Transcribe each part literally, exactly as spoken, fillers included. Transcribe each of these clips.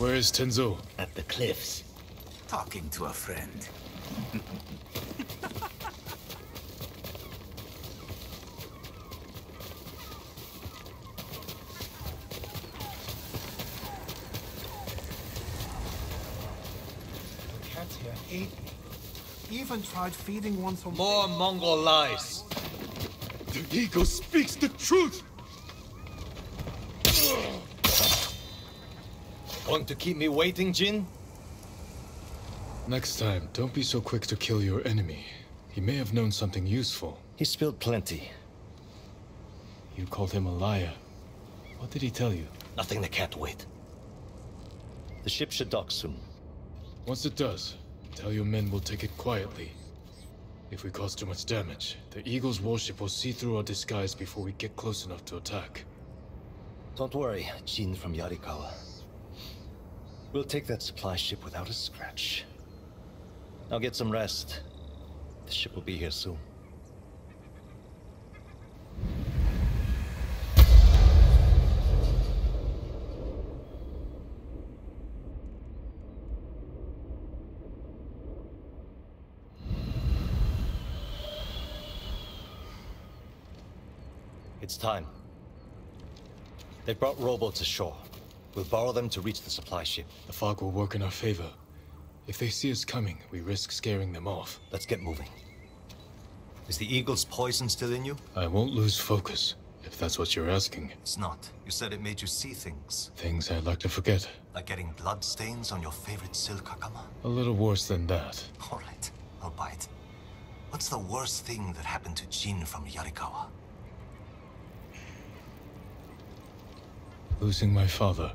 Where is Tenzo? At the cliffs. Talking to a friend. Cats here ate me. Even tried feeding one some- More Mongol lies! The eagle speaks the truth! Want to keep me waiting, Jin? Next time, don't be so quick to kill your enemy. He may have known something useful. He spilled plenty. You called him a liar. What did he tell you? Nothing that can't wait. The ship should dock soon. Once it does, tell your men we'll take it quietly. If we cause too much damage, the Eagle's warship will see through our disguise before we get close enough to attack. Don't worry, Jin from Yarikawa. We'll take that supply ship without a scratch. Now get some rest. The ship will be here soon. It's time. They've brought rowboats ashore. We'll borrow them to reach the supply ship. The fog will work in our favor. If they see us coming, we risk scaring them off. Let's get moving. Is the Eagle's poison still in you? I won't lose focus, if that's what you're asking. It's not. You said it made you see things. Things I'd like to forget. Like getting bloodstains on your favorite silk hakama? A little worse than that. Alright, I'll bite. What's the worst thing that happened to Jin from Yarikawa? Losing my father.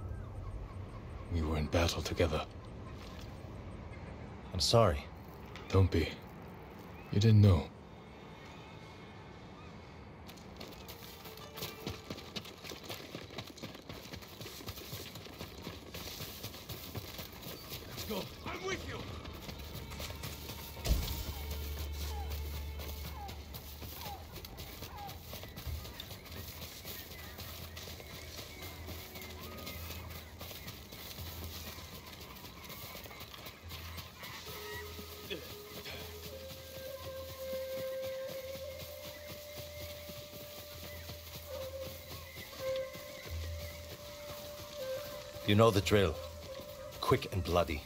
We were in battle together. I'm sorry. Don't be. You didn't know. Let's go. I'm with you! You know the drill. Quick and bloody.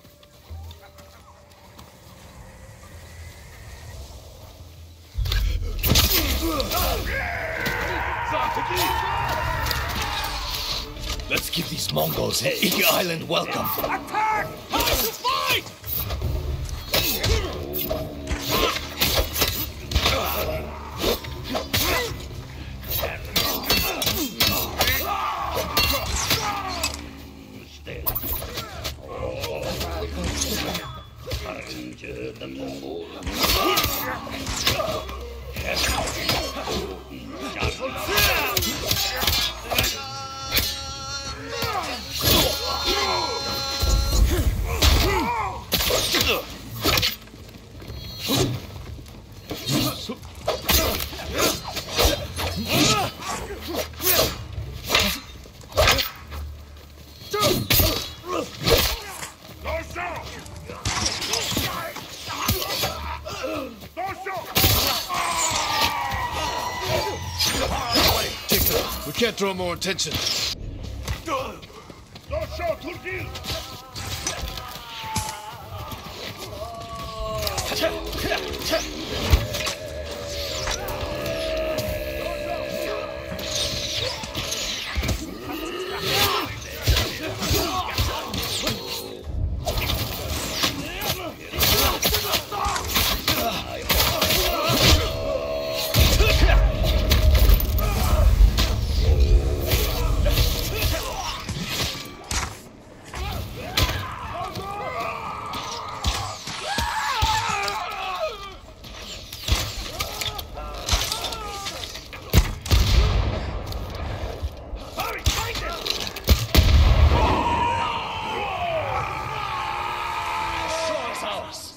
Let's give these Mongols at Iki Island welcome. Attack! Fight! The Mongol. Can't draw more attention. Don't shout, Turgill!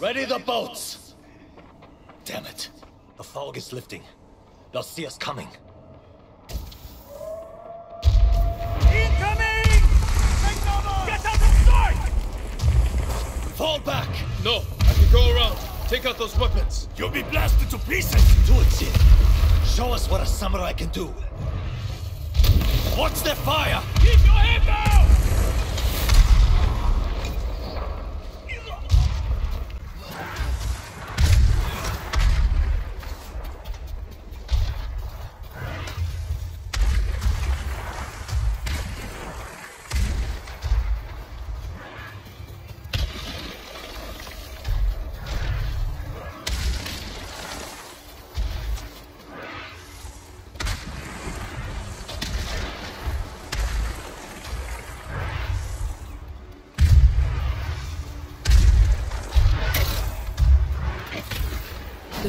Ready the boats! Damn it. The fog is lifting. They'll see us coming. Incoming! Get out of sight! Fall back! No, I can go around. Take out those weapons. You'll be blasted to pieces! Do it, Jin. Show us what a samurai can do. Watch their fire! Keep your head down!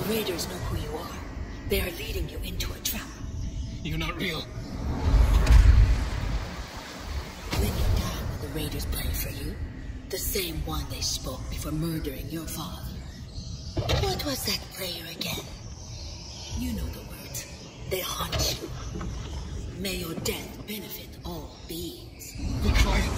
Raiders know who you are. They are leading you into a trap. You're not real. When you die, the Raiders plan for you. The same one they spoke before murdering your father. What was that prayer again? You know the words. They haunt you. May your death benefit all beings. Be quiet.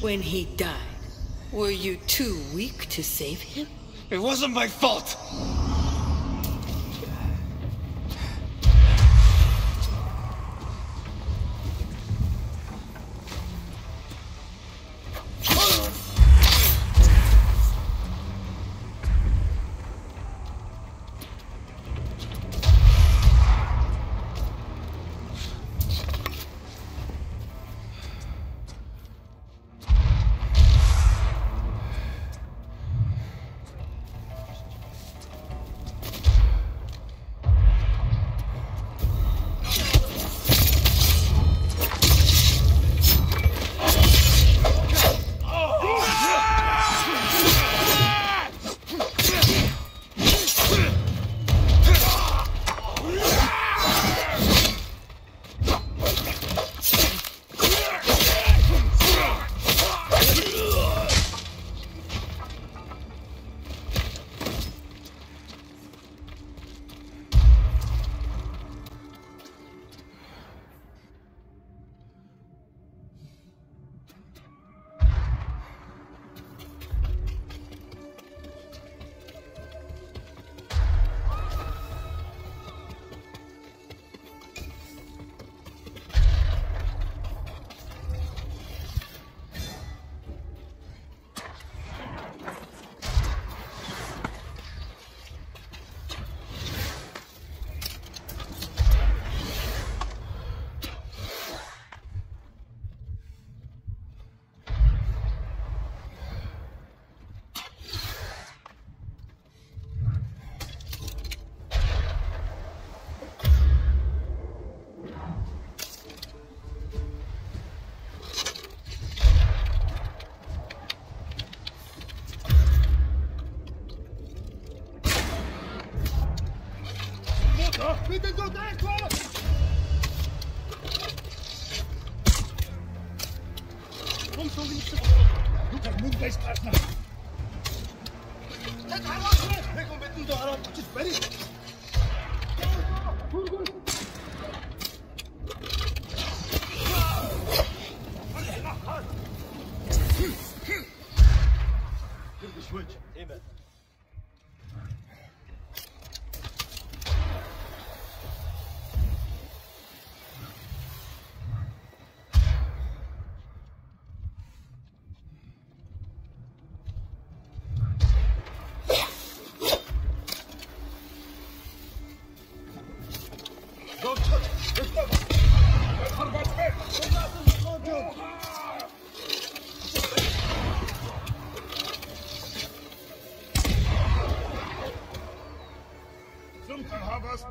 When he died, were you too weak to save him? It wasn't my fault!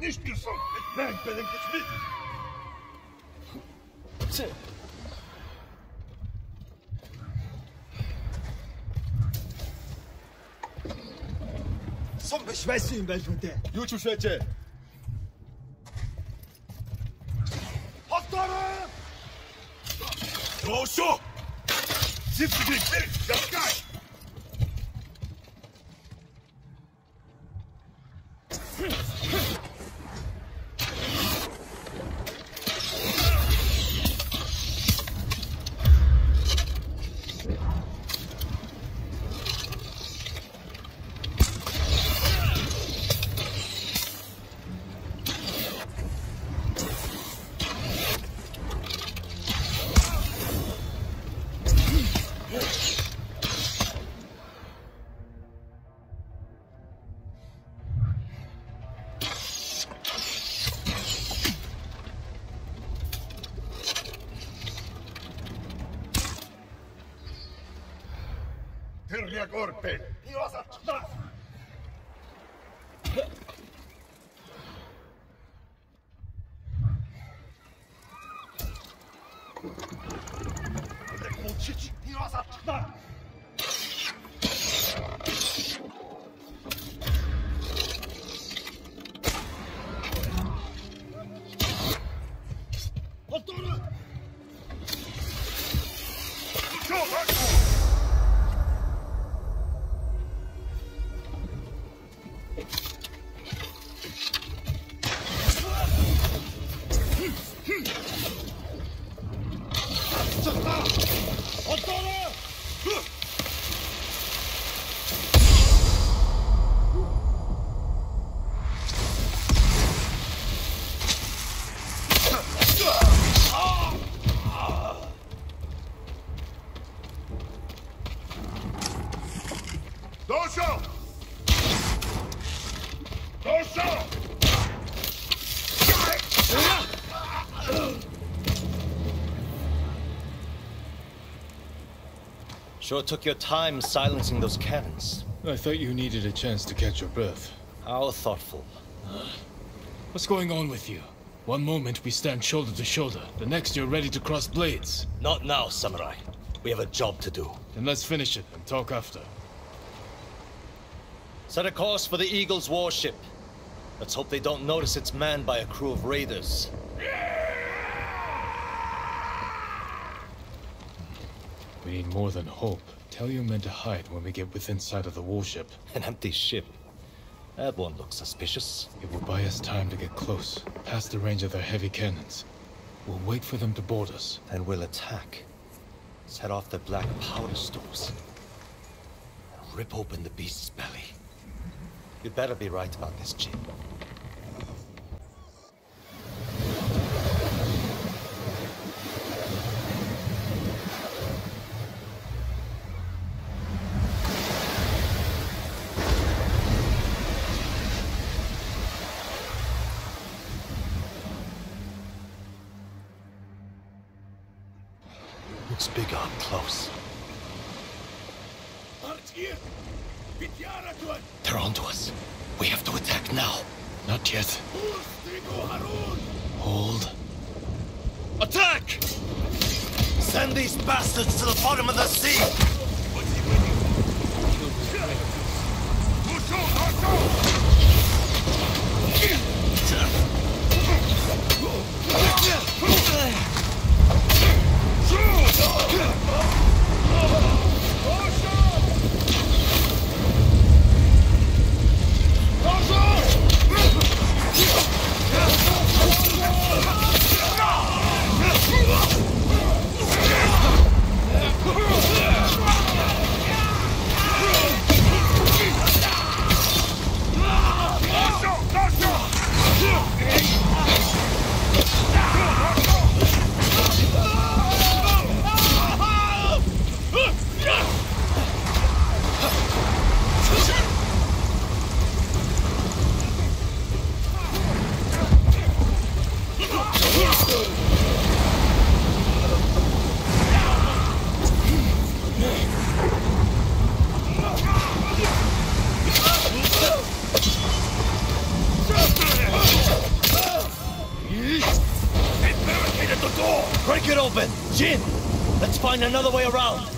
Nicht gesund, mit Berg bedingt es mit. Zum Beschweiß im Welt mit der. Jutsu Schwäche. Hottare! Rosho! Sitzen Sie nicht, das geht! Corpe. Sure took your time silencing those cannons. I thought you needed a chance to catch your breath. How thoughtful. What's going on with you? One moment we stand shoulder to shoulder, the next you're ready to cross blades. Not now, samurai. We have a job to do. Then let's finish it and talk after. Set a course for the Eagle's warship. Let's hope they don't notice it's manned by a crew of raiders. We need more than hope. Tell your men to hide when we get within sight of the warship. An empty ship? That one looks suspicious. It will buy us time to get close, past the range of their heavy cannons. We'll wait for them to board us. Then we'll attack. Set off their black powder stores. And rip open the beast's belly. You'd better be right about this, Jin. What's he waiting for? Break it open! Jin! Let's find another way around!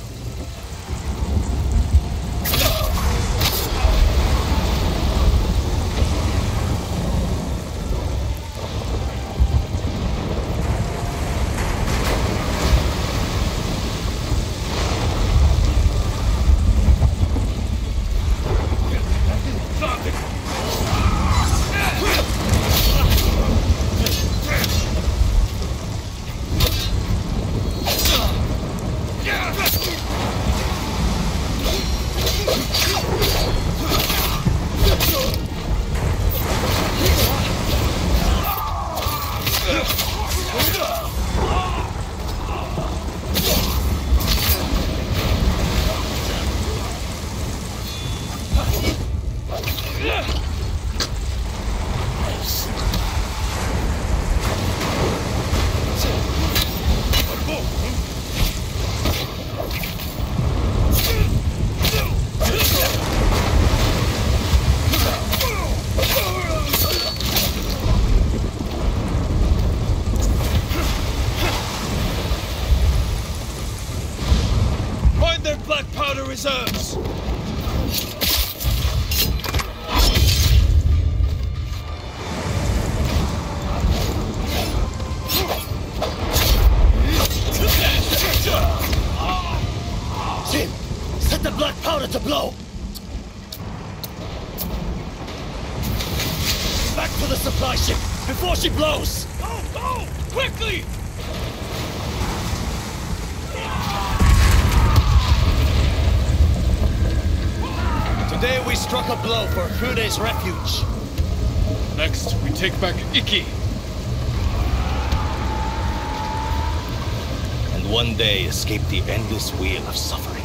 Reserves. Jin, set the black powder to blow. Back to the supply ship before she blows. Go, go, quickly! Today we struck a blow for Hude's refuge. Next, we take back Iki. And one day escape the endless wheel of suffering.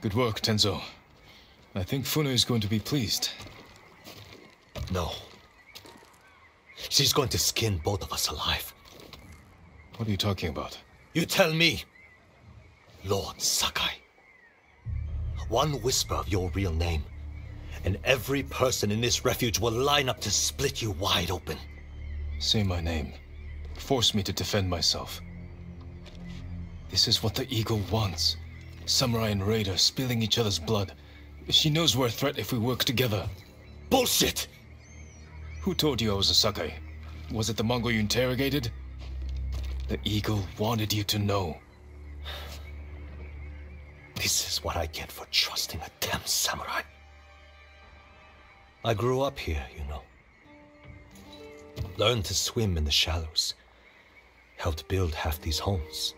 Good work, Tenzo. I think Fune is going to be pleased. No. She's going to skin both of us alive. What are you talking about? You tell me! Lord Sakai. One whisper of your real name, and every person in this refuge will line up to split you wide open. Say my name. Force me to defend myself. This is what the eagle wants. Samurai and Raider spilling each other's blood. She knows we're a threat if we work together. Bullshit! Who told you I was a Sakai? Was it the Mongol you interrogated? The eagle wanted you to know. This is what I get for trusting a damn samurai. I grew up here, you know. Learned to swim in the shallows. Helped build half these homes.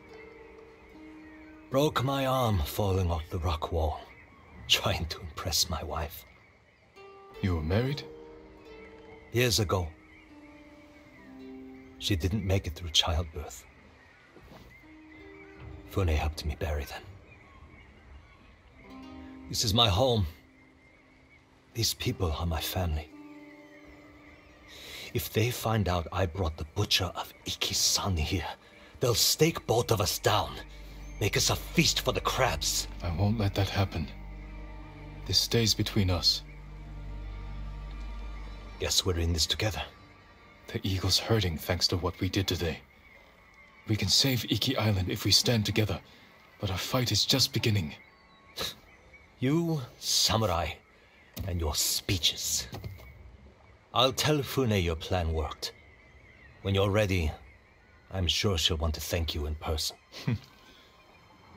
Broke my arm falling off the rock wall, trying to impress my wife. You were married? Years ago. She didn't make it through childbirth. Fune helped me bury them. This is my home. These people are my family. If they find out I brought the butcher of Iki-san here, they'll stake both of us down. Make us a feast for the crabs. I won't let that happen. This stays between us. Guess we're in this together. The eagle's hurting thanks to what we did today. We can save Iki Island if we stand together, but our fight is just beginning. You, samurai, and your speeches. I'll tell Fune your plan worked. When you're ready, I'm sure she'll want to thank you in person.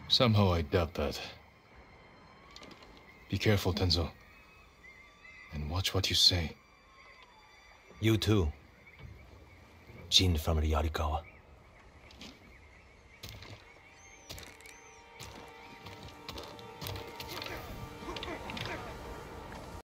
Somehow I doubt that. Be careful, Tenzo. And watch what you say. You too. Jin from Yarikawa.